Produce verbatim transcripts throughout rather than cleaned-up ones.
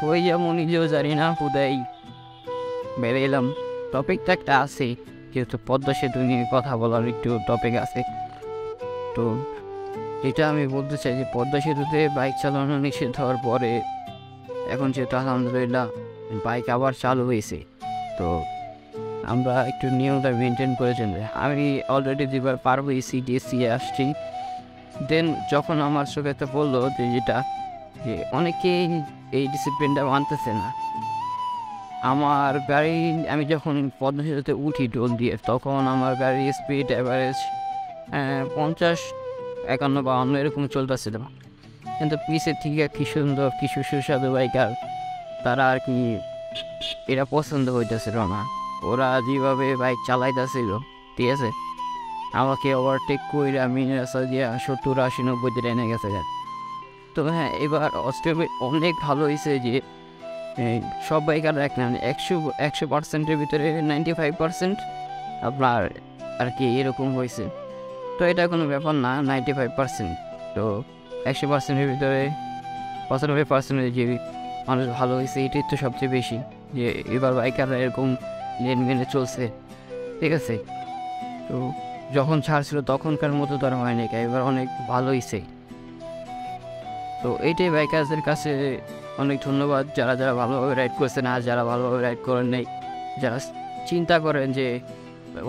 কই এমন নিজেও জানি না হুদাই। বেড়ে এলাম, টপিকটা একটা আছে, যেহেতু পদ্মা সেতু নিয়ে কথা বলার একটু টপিক আছে। তো এটা আমি বলতে চাই যে পদ্মা সেতুতে বাইক চালানো নিষেধ হওয়ার পরে এখন যেহেতু আলহামদুলিল্লাহ বাইক আবার চালু হয়েছে, তো আমরা একটু নিয়মটা মেনটেন করেছেন। আমি অলরেডি দুবার পার হয়েছি, ডিএসসি আসছি। দেন যখন আমার চোখে তো বললো যে যেটা যে অনেকেই এই ডিসিপ্লিনটা মানতেছে না। আমার গাড়ি আমি যখন পদ্মা সেতুতে উঠি টোল দিয়ে, তখন আমার গাড়ির স্পিড অ্যাভারেজ পঞ্চাশ একান্ন বা অন্য এরকম চলতেছিল, কিন্তু পিসের থেকে কী সুন্দর কিছু সুস্বাদু বাইকার তারা আর কি এটা পছন্দ হইতেছিল না। ওরা যেভাবে বাইক চালাইতেছিল, ঠিক আছে, আমাকে ওভারটেক করে আমি রাস্তা দিয়ে সত্তর আশি নব্বইতে এনে গেছে। তো হ্যাঁ, এবার অস্ট্রেলিয়া অনেক ভালো হয়েছে যে সব বাইকার এক না, একশো একশো পার্সেন্টের ভিতরে নাইনটি ফাইভ পার্সেন্ট আপনার আর কি এরকম হয়েছে। তো এটা কোনো ব্যাপার না, নাইনটি ফাইভ পার্সেন্ট তো একশো পার্সেন্টের ভিতরে পঁচানব্বই পার্সেন্টের যে মানুষ ভালো হয়েছে, এটাই তো সবচেয়ে বেশি যে এবার বাইকাররা এরকম লেন মেনে চলছে, ঠিক আছে। তো যখন ছাড়ছিল তখনকার মতো তার হয় না, এবার অনেক ভালো হয়েছে। তো এইটাই বাইকারদের কাছে অনেক ধন্যবাদ, যারা যারা ভালোভাবে রাইড করছেন আর যারা ভালোভাবে রাইড করেন নাই, যারা চিন্তা করেন যে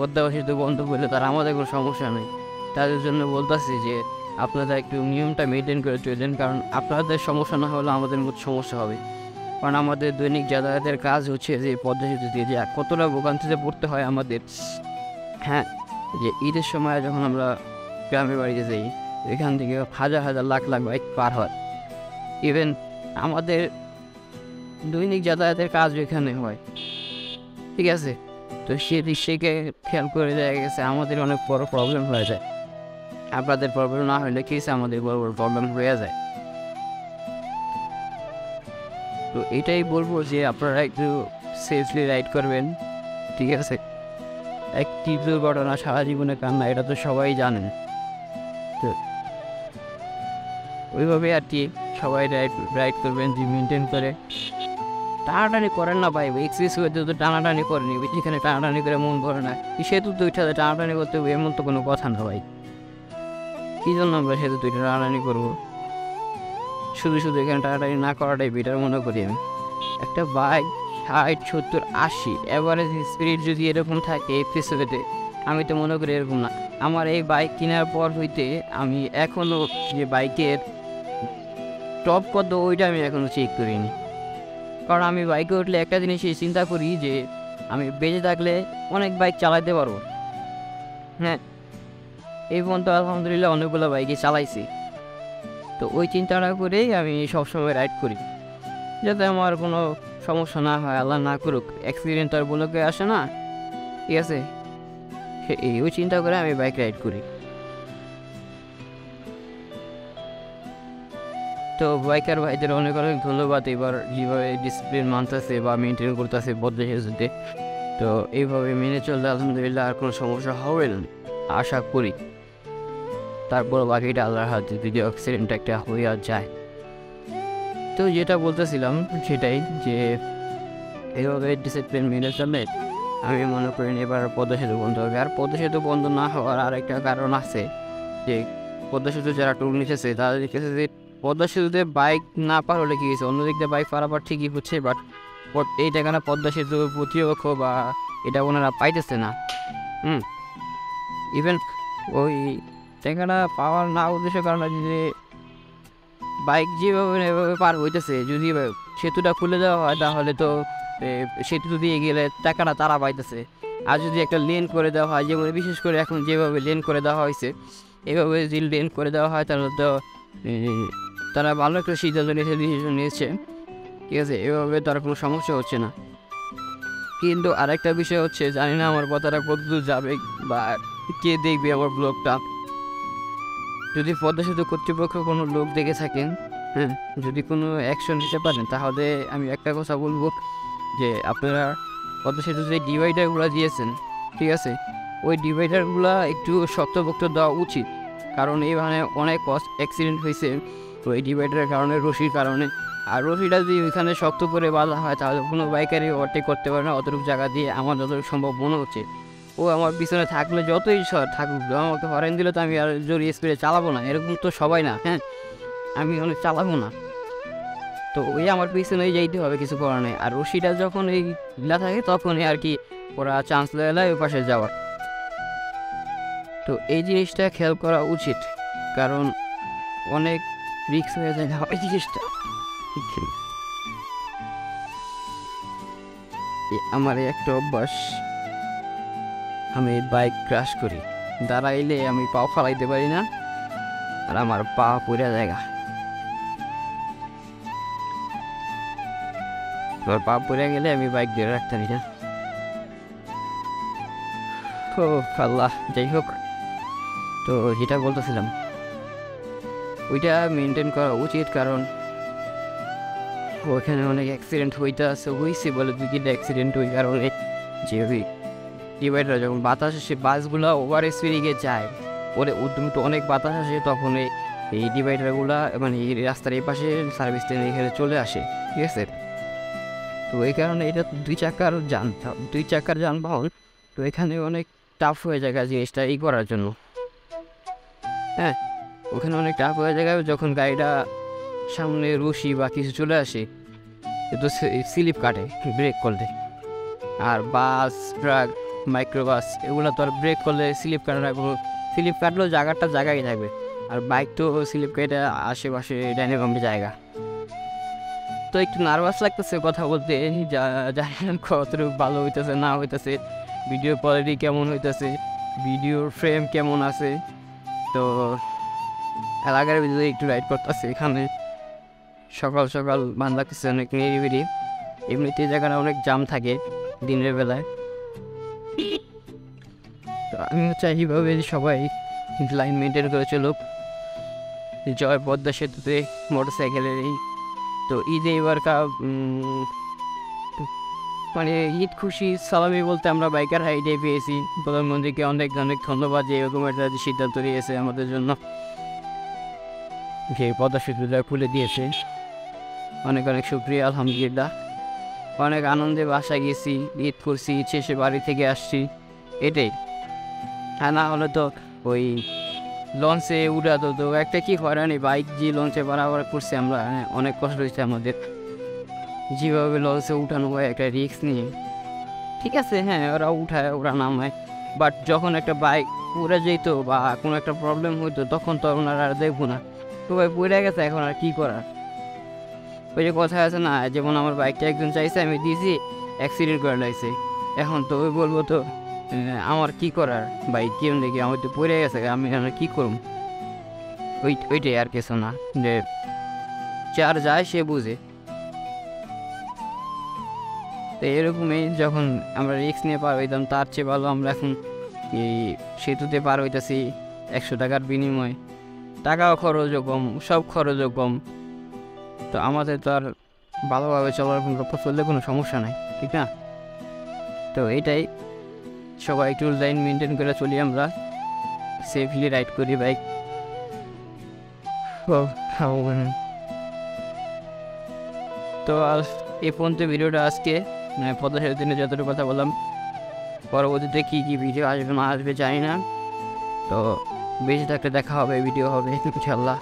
অত্যাবশ্যক বন্ধ করলে তারা আমাদের কোনো সমস্যা নেই, তাদের জন্য বলতেছি যে আপনারা একটু নিয়মটা মেনটেন করে চলছেন, কারণ আপনাদের সমস্যা না হলে আমাদের মধ্যে সমস্যা হবে। কারণ আমাদের দৈনিক যাতায়াতের কাজ হচ্ছে যে পদ্মা সেতু দিয়ে যে কতটা ভোগান্তিতে পড়তে হয় আমাদের। হ্যাঁ, যে ঈদের সময় যখন আমরা গ্রামের বাড়িতে যাই, এখান থেকে হাজার হাজার লাখ লাখ বাইক পার হয়। ইভেন আমাদের দৈনিক যাতায়াতের কাজ এখানে হয়, ঠিক আছে। তো সেদিক থেকে খেয়াল করে দেওয়া গেছে আমাদের অনেক বড় প্রবলেম হয়ে যায়। আপনাদের প্রবলেম না হলে কি হচ্ছে, আমাদের বড় বড় প্রবলেম হয়ে যায়। তো এটাই বলবো যে আপনারা একটু সেফলি রাইড করবেন, ঠিক আছে। একটি দুর্ঘটনা সারা জীবনে কান্না, এটা তো সবাই জানেন। তো ওইভাবে আর কি সবাই রাইড রাইড করবেন, যে মেনটেন করে। টানাটানি করেন না ভাই, এক্সপ্রেস ওয়েতে তো টানাটানি করেনি, যেখানে টানাটানি করে মন ভরে না সেতু দুইটাতে টানাটানি করতে হবে এমন তো কোনো কথা না ভাই। কী জন্য আমরা সেতু দুইটা টানাটানি করবো? শুধু শুধু এখানে টানাটানি না করাটাই বেটার মনে করি আমি। একটা বাইক ষাট সত্তর আশি অ্যাভারেজ স্পিড যদি এরকম থাকে এফিসোডে, আমি তো মনে করি এরকম না। আমার এই বাইক কেনার পর হইতে আমি এখনও যে বাইকের টপ কত ওইটা আমি এখনও চেক করিনি, কারণ আমি বাইকে উঠলে একটা জিনিসই চিন্তা করি যে আমি বেঁচে থাকলে অনেক বাইক চালাতে পারবো। হ্যাঁ, এই পর্যন্ত আলহামদুলিল্লাহ অনেকগুলো বাইকে চালাইছি। তো ওই চিন্তাটা করেই আমি সবসময় রাইড করি, যাতে আমার কোনো সমস্যা না হয়, আল্লাহ না করুক অ্যাক্সিডেন্ট আর বলে আসে না, ঠিক আছে। এই ওই চিন্তা করে আমি বাইক রাইড করি। তো বাইকার ভাইদের অনেক অনেক ধন্যবাদ, এবার যেভাবে ডিসিপ্লিন মানতেছে বা মেনটেন করতেছে বদলে সেতুতে। তো এইভাবে মেনে চললে আলহামদুলিল্লাহ আর কোনো সমস্যা হবে না আশা করি। তারপর বাকিটা আল্লাহর হাতে, যদি অ্যাক্সিডেন্ট একটা হয়ে যায়। তো যেটা বলতেছিলাম সেটাই যে এইভাবে ডিসিপ্লিন মেনে চললে আমি মনে করি এবার পদ্মা সেতু বন্ধ হবে। আর পদ্মা সেতু বন্ধ না হওয়ার আরেকটা কারণ আছে যে পদ্মা সেতু যারা টোল নিতেছে তারা দেখেছে যে পদ্মা সেতুতে বাইক না পার হলে কী হয়েছে, অন্যদিক দিয়ে বাইক পারাপার ঠিকই হচ্ছে, বাট এই টাকা না পদ্মা সেতু প্রতিপক্ষ বা এটা ওনারা পাইতেছে না। হুম, ইভেন ওই টাকাটা পাওয়ার না উদ্দেশ্য কারণে যদি বাইক যেভাবে এভাবে পার হইতেছে, যদি সেতুটা খুলে দেওয়া হয় তাহলে তো সেতু দিয়ে গেলে টাকাটা তারা পাইতেছে। আর যদি একটা লেন করে দেওয়া হয়, যেভাবে বিশেষ করে এখন যেভাবে লেন করে দেওয়া হয়েছে, এভাবে যদি লেন করে দেওয়া হয় তাহলে তো তারা ভালো একটা সিদ্ধান্ত নিয়েছে, ডিসিশন নিয়েছে, ঠিক আছে। এভাবে তার কোনো সমস্যা হচ্ছে না। কিন্তু আরেকটা বিষয় হচ্ছে, জানি না আমার কথাটা কতদূর যাবে বা কে দেখবে আমার ব্লগটা। যদি পদ্মা সেতু কর্তৃপক্ষ কোনো লোক দেখে থাকেন, হ্যাঁ, যদি কোনো অ্যাকশন নিতে পারেন, তাহলে আমি একটা কথা বলবো যে আপনারা পদ্মা সেতু যে ডিভাইডারগুলো দিয়েছেন, ঠিক আছে, ওই ডিভাইডারগুলো একটু শক্তপোক্ত দেওয়া উচিত। কারণ এইখানে অনেক অ্যাক্সিডেন্ট হয়েছে ওই ডিভাইডারের কারণে, রশির কারণে। আর রশিটা যদি ওইখানে শক্ত করে বাঁধা হয় তাহলে কোনো বাইকারই ওভারটেক করতে পারে না। অতটুকু জায়গা দিয়ে আমার যতটুকু সম্ভব মনে হচ্ছে ও আমার পিছনে থাকলে যতই থাকুক আমাকে হরেন দিলে তো আমি আর জোরে স্পিডে চালাবো না, এরকম তো সবাই না। হ্যাঁ, আমি ওখানে চালাবো না, তো ওই আমার পিছনেই যাইতে হবে, কিছু করার নেই। আর রশিটা যখন এই ঢিলা থাকে তখনই আর কি ওরা চান্স লেয় ওই পাশে যাওয়ার। তো এই জিনিসটা খেয়াল করা উচিত, কারণ অনেক রিস্ক হয়ে যায় ওই জিনিসটা। আমার একটা অভ্যাস, আমি বাইক ক্র্যাশ করি, দাঁড়াইলে আমি পা ফালাইতে পারি না, আর আমার পা পুরা জায়গা পা পুরা গেলে আমি বাইক ধরে রাখতে পারি না। ও আল্লাহ, যাই হোক, তো যেটা বলতেছিলাম ওইটা মেনটেন করা উচিত, কারণ ওইখানে অনেক অ্যাক্সিডেন্ট হইতে আছে। হয়েছে বলে দুই তিনটা অ্যাক্সিডেন্ট ওই কারণে যে ওই ডিভাইডার যখন বাতাস আসে বাসগুলো ওভার স্পিডে যায়, ওরে উদ্যমিত অনেক বাতাস আসে, তখন এই ডিভাইডারগুলো মানে এই রাস্তার এই পাশে সার্ভিস ট্রেন এখানে চলে আসে, ঠিক আছে। তো এই কারণে এটা দুই চাকার যান দুই চাকার যানবাহন, তো এখানে অনেক টাফ হয়ে যায় জিনিসটা এই করার জন্য। হ্যাঁ, ওখানে অনেক টাফ হয়ে যায় যখন গাড়িটা সামনে রশি বা কিছু চলে আসে, তো স্লিপ কাটে ব্রেক করলে। আর বাস, ট্রাক, মাইক্রোবাস এগুলো তো আর ব্রেক করলে স্লিপ কাটে না, স্লিপ কাটলেও জায়গাটা জায়গায় থাকবে। আর বাইক তো স্লিপ কেটে আশেপাশে ডাইনে বামে জায়গা। তো একটু নার্ভাস লাগতেছে কথা বলতে, জানেন কতটুকু ভালো হইতেছে না হইতেছে, ভিডিও কোয়ালিটি কেমন হইতেছে, ভিডিওর ফ্রেম কেমন আছে। তো এলাকার ভিতরে একটু রাইড করতেছে, এখানে সকাল সকাল ভালো লাগতেছে, অনেক নিরিবিলি। এমনিতে জায়গাটা অনেক জাম থাকে দিনের বেলায়। তো আমিও চাই এইভাবে সবাই লাইন মেনটেন করে চলুক। জয় পদ্মা সেতুতে মোটর সাইকেলের এই তো ঈদে এবার কা মানে ঈদ খুশি সালামি বলতে আমরা বাইকার হাইডে পেয়েছি। প্রধানমন্ত্রীকে অনেক অনেক ধন্যবাদ যে এরকম একটা সিদ্ধান্ত নিয়েছে আমাদের জন্য, যে পদ্মা সেতুটা খুলে দিয়েছে। অনেক অনেক শুক্রিয়া, আলহামদুলিল্লাহ। অনেক আনন্দে বাসায় গেছি, ঈদ করছি, ঈদ শেষে বাড়ি থেকে আসছি, এটাই। হ্যাঁ, না হলে তো ওই লঞ্চে উড়াতো তো একটা কি হয়রানি, বাইক যে লঞ্চে বাড়াবার করছি আমরা, অনেক কষ্ট হয়েছে আমাদের। যেভাবে লঞ্চে উঠানো হয় একটা রিস্ক নিয়ে, ঠিক আছে, হ্যাঁ ওরা উঠায় ওরা নামায়, বাট যখন একটা বাইক উড়ে যেত বা কোনো একটা প্রবলেম হইতো তখন তো ওনারা আর দেখবো না, সবাই পড়ে গেছে, এখন আর কী করার। ওই যে কথা আছে না, যেমন আমার বাইকটা একজন চাইছে আমি দিয়েছি, অ্যাক্সিডেন্ট করে লাগছে, এখন তো ওই বলবো তো আমার কী করার, বাইক কেমন দেখি আমার তো পড়ে গেছে, আমি আমরা কী করব। ওই ওইটাই আর কিছু না, যে চার যায় সে বুঝে। তো এরকমই যখন আমরা রিস্ক নিয়ে পার হইতাম, তার চেয়ে ভালো আমরা এখন এই সেতুতে পার হইতেছি একশো টাকার বিনিময়ে, টাকাও খরচও কম, সব খরচও কম। তো আমাদের তো আর ভালোভাবে চলার কোনো লক্ষ্য চললে কোনো সমস্যা নাই, ঠিক না? তো এইটাই, সবাই একটু লাইন মেনটেন করে চলি, আমরা সেফলি রাইড করি বাইক। তো আর এই পর্যন্ত ভিডিওটা আজকে, পদ্মা সেতুর দিনে যতটুকু কথা বললাম। পরবর্তীতে কী কী ভিডিও আসবে না আসবে জানি না, তো বেশি থাকতে দেখা হবে, ভিডিও হবে ইনশাআল্লাহ।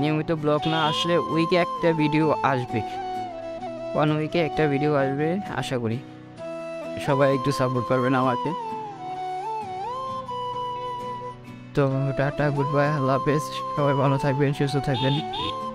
নিয়মিত ব্লগ না আসলে উইকে একটা ভিডিও আসবে, ওয়ান উইকে একটা ভিডিও আসবে আশা করি। সবাই একটু সাপোর্ট করবেন আমাকে। তো টাটা, গুড বাই, আল্লাহ হাফেজ। সবাই ভালো থাকবেন, সুস্থ থাকবেন।